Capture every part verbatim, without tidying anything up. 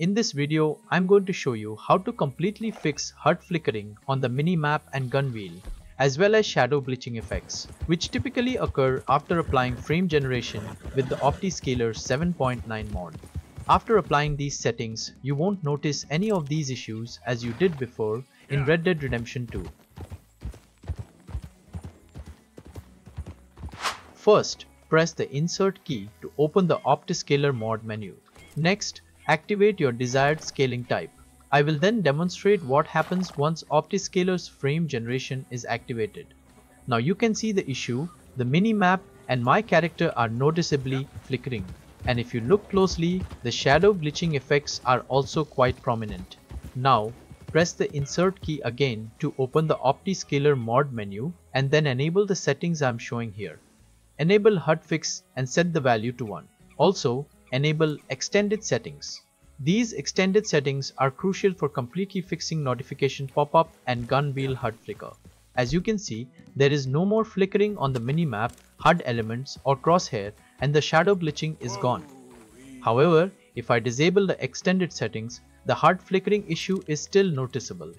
In this video, I'm going to show you how to completely fix H U D flickering on the minimap and gun wheel, as well as shadow glitching effects, which typically occur after applying frame generation with the OptiScaler seven point nine mod. After applying these settings, you won't notice any of these issues as you did before in yeah. Red Dead Redemption two. First, press the Insert key to open the OptiScaler mod menu. Next, activate your desired scaling type. I will then demonstrate what happens once OptiScaler's frame generation is activated. Now you can see the issue, the minimap and my character are noticeably flickering. And if you look closely, the shadow glitching effects are also quite prominent. Now press the Insert key again to open the OptiScaler mod menu and then enable the settings I'm showing here. Enable H U D fix and set the value to one. Also, enable extended settings. These extended settings are crucial for completely fixing notification pop-up and gun wheel H U D flicker. As you can see, there is no more flickering on the minimap, H U D elements or crosshair, and the shadow glitching is gone. However, if I disable the extended settings, the H U D flickering issue is still noticeable.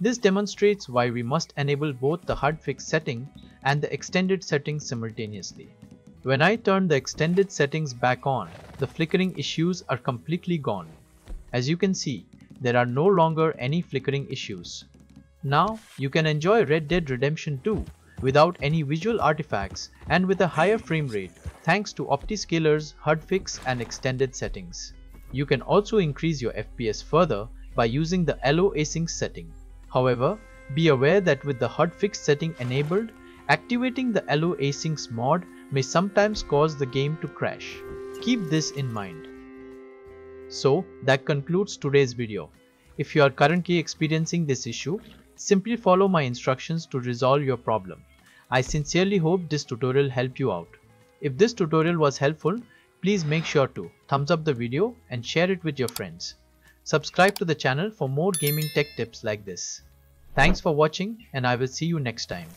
This demonstrates why we must enable both the H U D fix setting and the extended settings simultaneously. When I turn the extended settings back on, the flickering issues are completely gone. As you can see, there are no longer any flickering issues. Now you can enjoy Red Dead Redemption two without any visual artifacts and with a higher frame rate thanks to OptiScaler's H U D fix and extended settings. You can also increase your F P S further by using the LOAsync setting. However, be aware that with the H U D fix setting enabled, activating the LOAsync mod may sometimes cause the game to crash. Keep this in mind. So that concludes today's video. If you are currently experiencing this issue, simply follow my instructions to resolve your problem. I sincerely hope this tutorial helped you out. If this tutorial was helpful, please make sure to thumbs up the video and share it with your friends. Subscribe to the channel for more gaming tech tips like this. Thanks for watching and I will see you next time.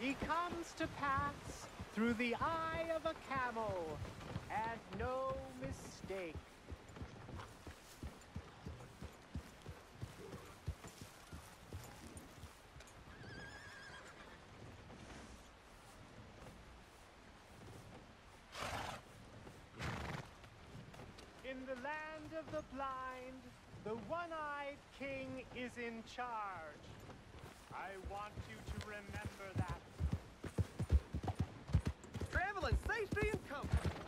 He comes to pass through the eye of a camel, and no mistake. In the land of the blind, the one-eyed king is in charge. I want you to remember that. Travel in safety and comfort.